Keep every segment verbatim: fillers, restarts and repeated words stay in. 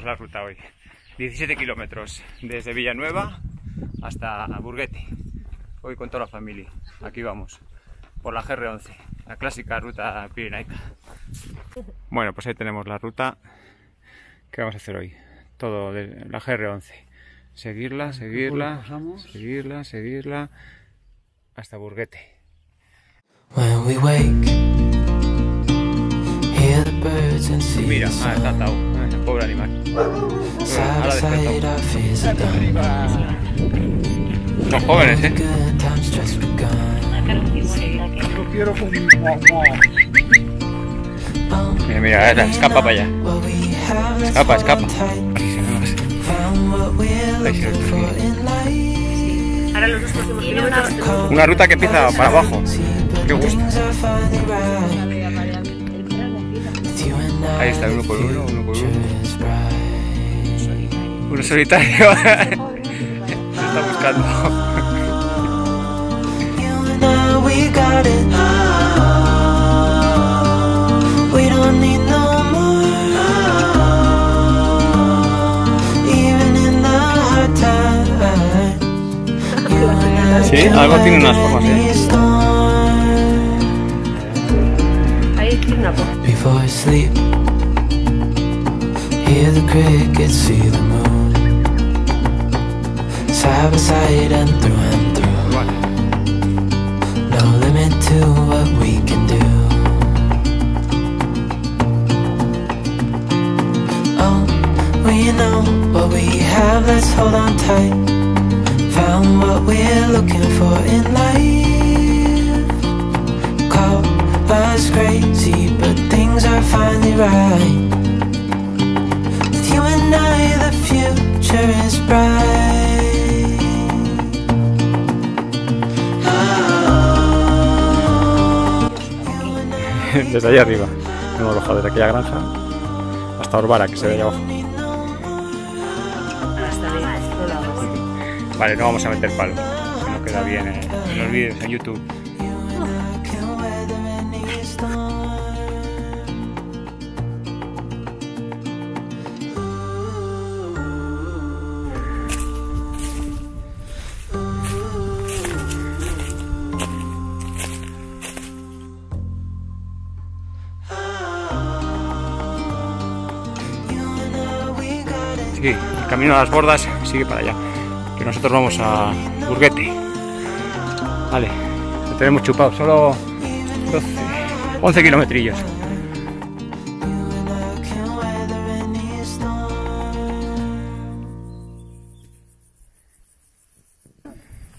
terminamos la ruta hoy. diecisiete kilómetros desde Villanueva hasta Burguete. Hoy con toda la familia. Aquí vamos por la G R once, la clásica ruta pirenaica. Bueno, pues ahí tenemos la ruta que vamos a hacer hoy. Todo de la G R once. Seguirla, seguirla, seguirla, seguirla hasta Burguete. Mira, ah, está atado, ah, el pobre animal. Ahora despertó. Los jóvenes, ¿eh? Mira, mira, eh, escapa para allá. Escapa, escapa. Una ruta que empieza para abajo. Qué gusto. Ahí está, uno por uno, uno por uno. Uno solitario. Se está buscando. Sí, algo tiene unas formas, ¿eh? Ahí tiene una forma. Call us crazy, but things are finally right. The future is bright. Desde allá arriba hemos bajado desde aquella granja hasta Orbara, que se ve allá abajo. Vale, no vamos a meter palo, que no queda bien en, en los vídeos en YouTube. Sí, el camino a las bordas sigue para allá, que nosotros vamos a Burguete. Vale, lo tenemos chupado, solo doce, once kilometrillos.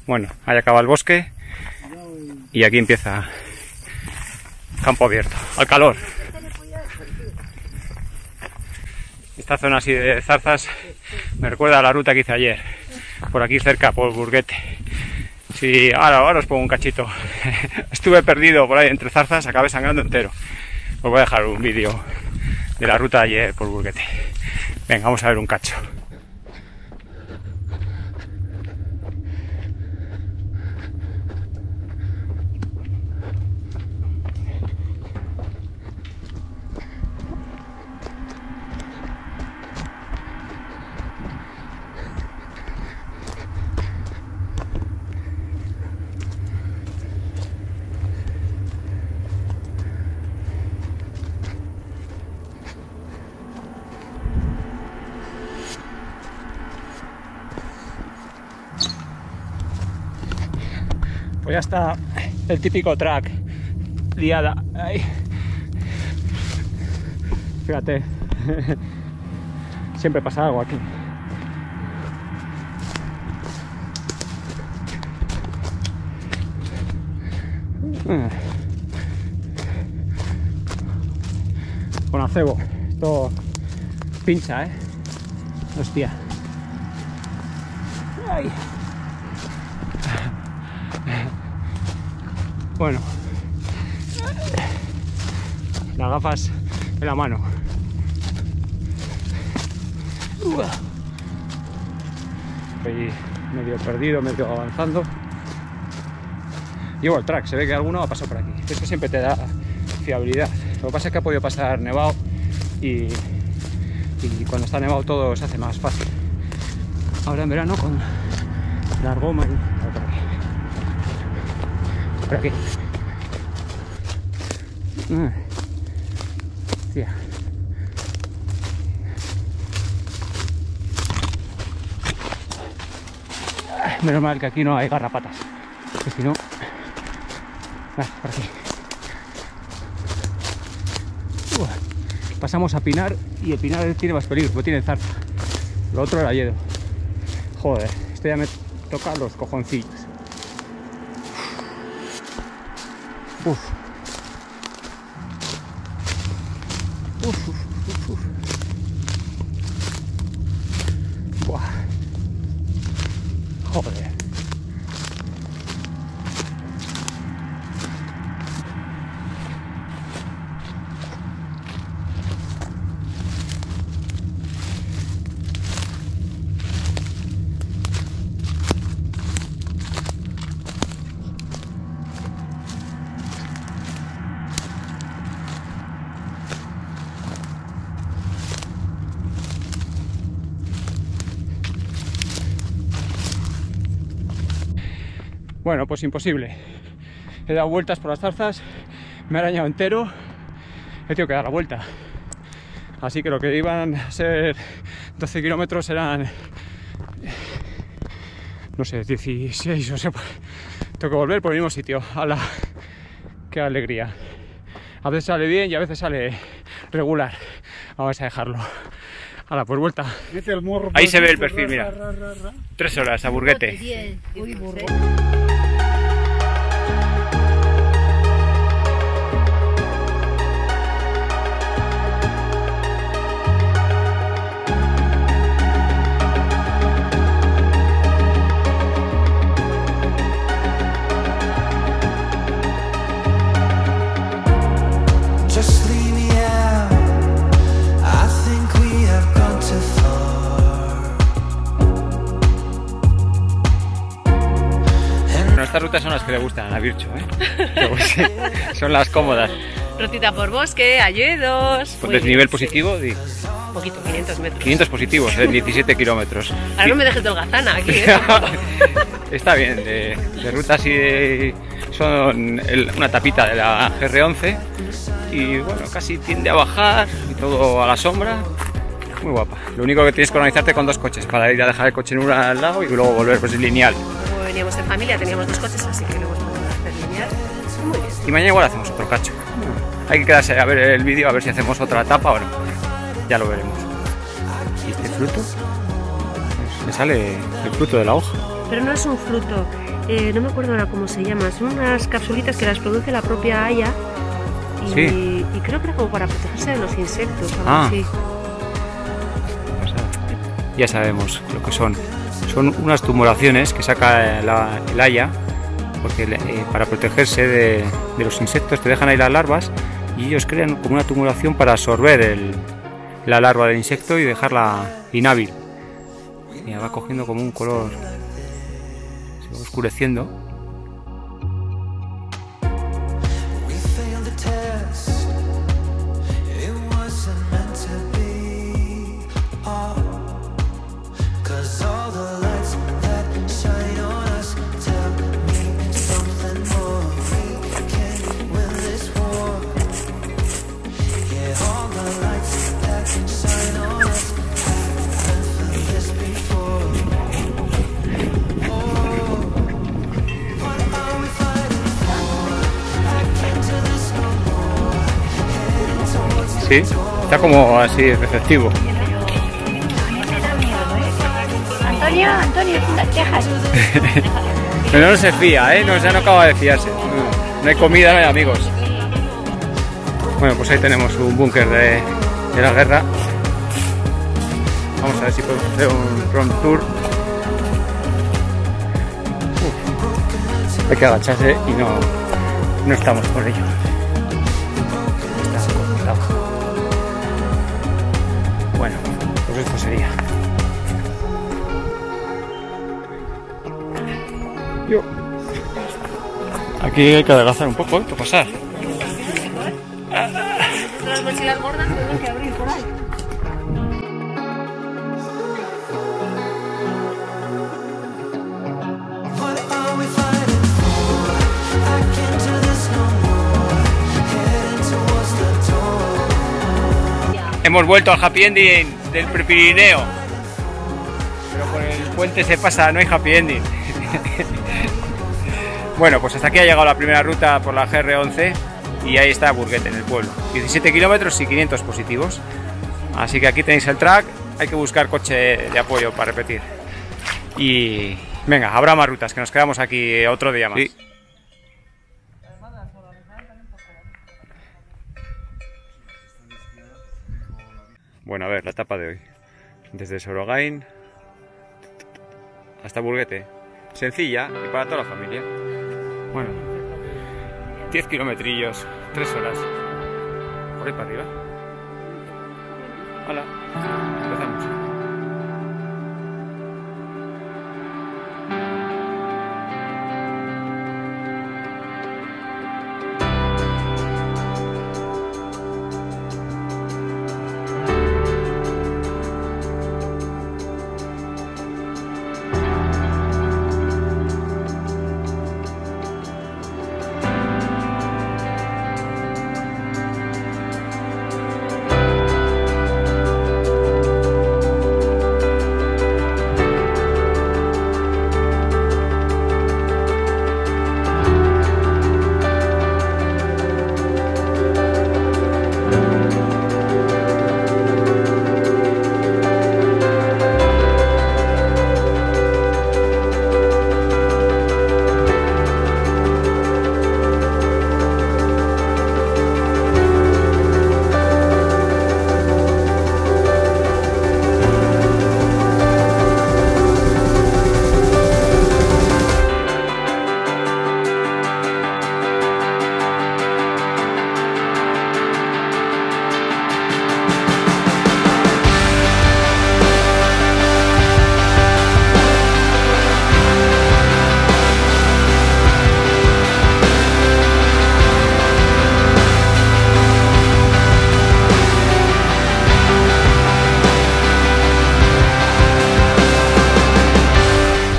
Bueno, ahí acaba el bosque y aquí empieza campo abierto, al calor. Esta zona así de zarzas me recuerda a la ruta que hice ayer, por aquí cerca, por Burguete. Sí, ahora, ahora os pongo un cachito. Estuve perdido por ahí entre zarzas, acabé sangrando entero. Os voy a dejar un vídeo de la ruta de ayer por Burguete. Venga, vamos a ver un cacho. Pues ya está el típico track liada. Ay. Fíjate, siempre pasa algo aquí. Con acebo, esto pincha, eh. Hostia. Ay. Bueno, las gafas en la mano. Estoy medio perdido, medio avanzando. Llevo el track, se ve que alguno ha pasado por aquí. Esto siempre te da fiabilidad. Lo que pasa es que ha podido pasar nevado y y cuando está nevado todo se hace más fácil. Ahora en verano con la goma y... por aquí. Hostia. Menos mal que aquí no hay garrapatas, que si no... Ah, por aquí. Uh, pasamos a Pinar y el Pinar tiene más peligro, porque tiene zarza. Lo otro era hielo. Joder, esto ya me toca los cojoncillos. Uf. Uf, uf, uf, uf. Buah. Joder. Bueno, pues imposible. He dado vueltas por las zarzas, me he arañado entero, he tenido que dar la vuelta. Así que lo que iban a ser doce kilómetros eran, no sé, dieciséis, o sea, tengo que volver por el mismo sitio. ¡Hala! ¡Qué alegría! A veces sale bien y a veces sale regular. Vamos a dejarlo. ¡Hala, pues vuelta! Ahí se ve el perfil, mira. Tres horas a Burguete. Estas rutas son las que le gustan a Vircho, ¿eh? Sí, son las cómodas. Rutita por bosque, hayedos... ¿Con desnivel positivo? Sí. Un poquito, quinientos metros. quinientos positivos, ¿eh? diecisiete kilómetros. Ahora y... no me dejes holgazana aquí, ¿eh? Está bien, de, de ruta así de... son el, una tapita de la G R once y bueno, casi tiende a bajar y todo a la sombra. Muy guapa. Lo único que tienes que organizarte con dos coches para ir a dejar el coche en uno al lado y luego volver, pues es lineal. Veníamos en familia, teníamos dos coches, así que lo hemos podido hacer lineal. Muy bien. Y mañana igual hacemos otro cacho. Hay que quedarse a ver el vídeo, a ver si hacemos otra etapa o no. Ya lo veremos. ¿Y este fruto? Me sale el fruto de la hoja. Pero no es un fruto, eh, no me acuerdo ahora cómo se llama. Son unas capsulitas que las produce la propia haya. Y, ¿sí? Y creo que era como para protegerse de los insectos. Ah. Sí. Ya sabemos lo que son. Son unas tumoraciones que saca la, el haya, porque eh, para protegerse de, de los insectos te dejan ahí las larvas y ellos crean como una tumoración para absorber el, la larva del insecto y dejarla inhábil. Mira, va cogiendo como un color, se va oscureciendo. Sí, está como así receptivo. Antonio, Antonio, Texas. Pero no se fía, ¿eh? No, ya no acaba de fiarse. No hay comida, no hay amigos. Bueno, pues ahí tenemos un búnker de, de la guerra. Vamos a ver si podemos hacer un round tour. Uf, hay que agacharse y no, no estamos por ello. Bueno, pues esto sería. Yo. Aquí hay que adelgazar un poco, ¿eh? Para pasar. Las mochilas gordas tenemos que abrir por ahí. Hemos vuelto al happy ending del Prepirineo. Pero por el puente se pasa, no hay happy ending. Bueno, pues hasta aquí ha llegado la primera ruta por la G R once y ahí está Burguete, en el pueblo. diecisiete kilómetros y quinientos positivos. Así que aquí tenéis el track. Hay que buscar coche de apoyo para repetir. Y venga, habrá más rutas, que nos quedamos aquí otro día más. Sí. Bueno, a ver, la etapa de hoy. Desde Sorogain hasta Burguete. Sencilla y para toda la familia. Bueno, diez kilometrillos, tres horas. Por ahí para arriba. Hola, empezamos.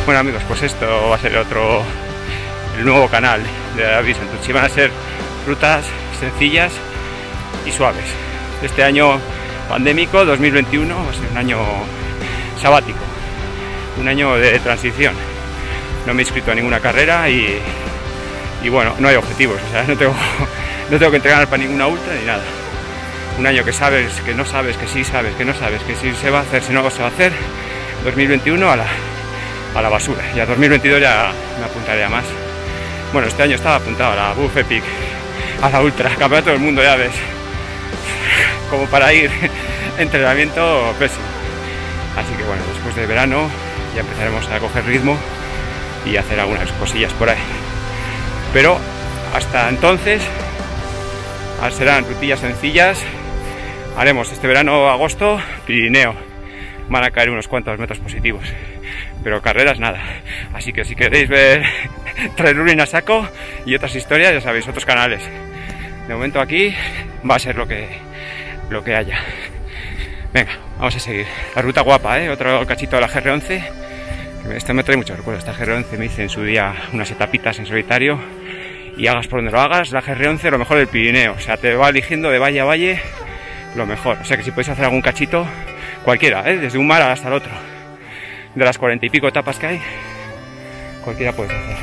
Bueno, amigos, pues esto va a ser otro, el nuevo canal de Aviso. Entonces van a ser rutas sencillas y suaves. Este año pandémico dos mil veintiuno va a ser un año sabático, un año de transición. No me he inscrito a ninguna carrera y, y bueno, no hay objetivos, o sea, no tengo, no tengo que entrenar para ninguna ultra ni nada. Un año que sabes, que no sabes, que sí sabes, que no sabes, que si se va a hacer, si no se va a hacer. Dos mil veintiuno a la... a la basura, y a dos mil veintidós ya me apuntaré a más. Bueno, este año estaba apuntado a la Buff Epic, a la Ultra, campeonato del mundo, ya ves, como para ir, entrenamiento pésimo. Así que bueno, después del verano ya empezaremos a coger ritmo y a hacer algunas cosillas por ahí. Pero hasta entonces serán rutillas sencillas. Haremos este verano, agosto, Pirineo. Van a caer unos cuantos metros positivos, pero carreras nada. Así que si queréis ver trail a saco y otras historias, ya sabéis, otros canales. De momento aquí va a ser lo que, lo que haya. Venga, vamos a seguir. La ruta guapa, ¿eh? Otro cachito de la G R once. Esta me trae muchos recuerdos. Esta G R once me hice en su día unas etapitas en solitario. Y hagas por donde lo hagas, la G R once lo mejor del Pirineo. O sea, te va eligiendo de valle a valle lo mejor. O sea que si podéis hacer algún cachito, cualquiera, ¿eh? Desde un mar hasta el otro. De las cuarenta y pico etapas que hay, cualquiera puede hacer.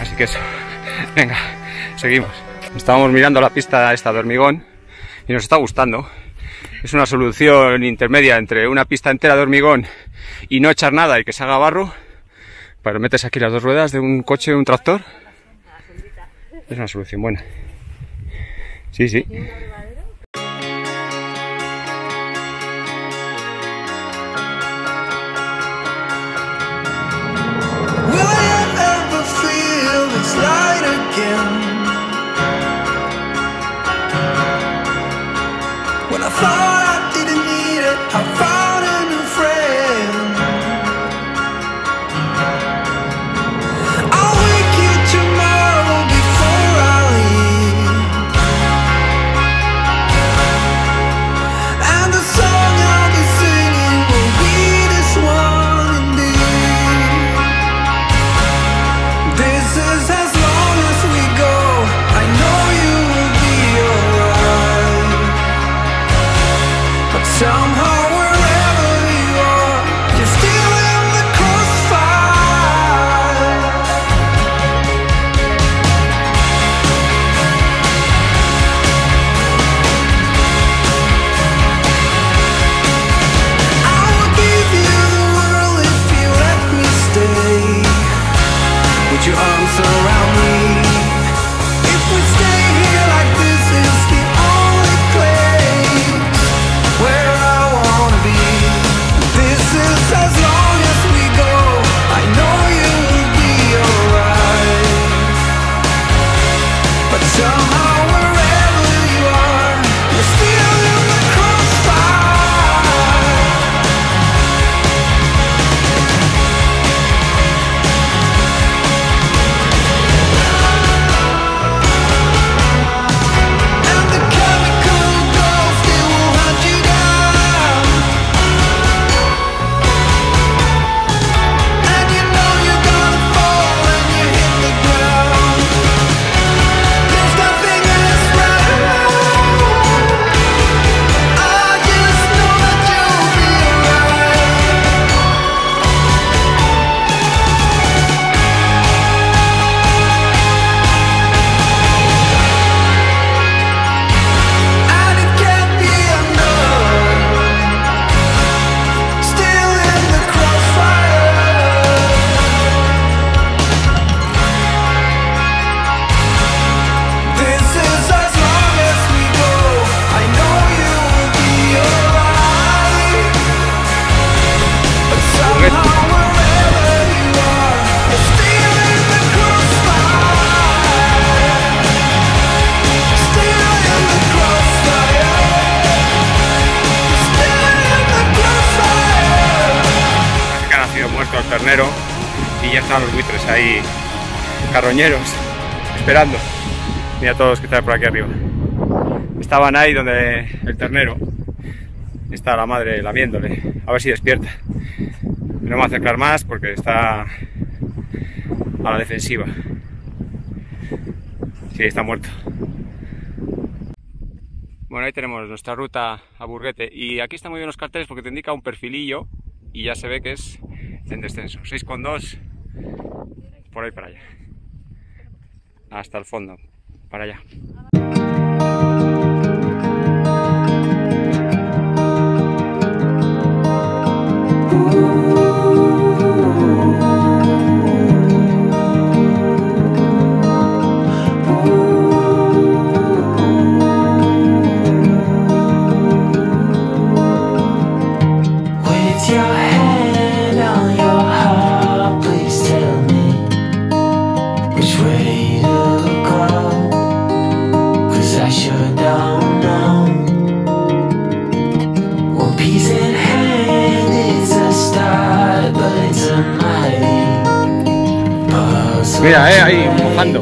Así que eso, venga, seguimos. Estábamos mirando la pista esta de hormigón y nos está gustando. Es una solución intermedia entre una pista entera de hormigón y no echar nada y que se haga barro. Pero metes aquí las dos ruedas de un coche, un tractor. Es una solución buena. Sí, sí. ya están los buitres ahí, carroñeros, esperando. Mira todos los que están por aquí arriba. Estaban ahí donde el ternero. Está la madre lamiéndole, a ver si despierta. No me voy a acercar más porque está a la defensiva. Sí, está muerto. Bueno, ahí tenemos nuestra ruta a Burguete. Y aquí están muy bien los carteles porque te indica un perfilillo y ya se ve que es en descenso. seis coma dos, por ahí para allá. Hasta el fondo, para allá. Mira, eh, ahí, mojando.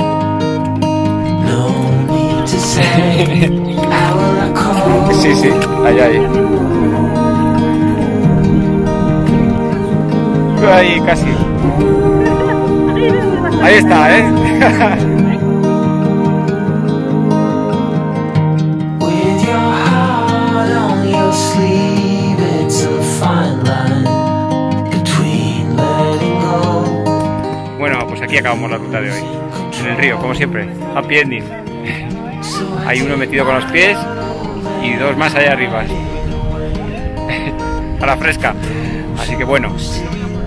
Sí, sí, ahí, ahí. Ahí, casi. Ahí está, eh. Aquí acabamos la ruta de hoy, en el río, como siempre, happy ending. Hay uno metido con los pies y dos más allá arriba, a la fresca. Así que bueno,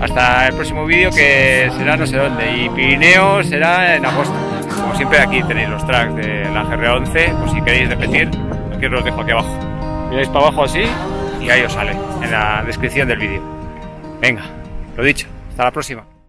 hasta el próximo vídeo, que será no sé dónde, y Pirineo será en agosto. Como siempre, aquí tenéis los tracks de la G R once, por si queréis repetir, aquí os los dejo aquí abajo. Miráis para abajo así y ahí os sale, en la descripción del vídeo. Venga, lo dicho, hasta la próxima.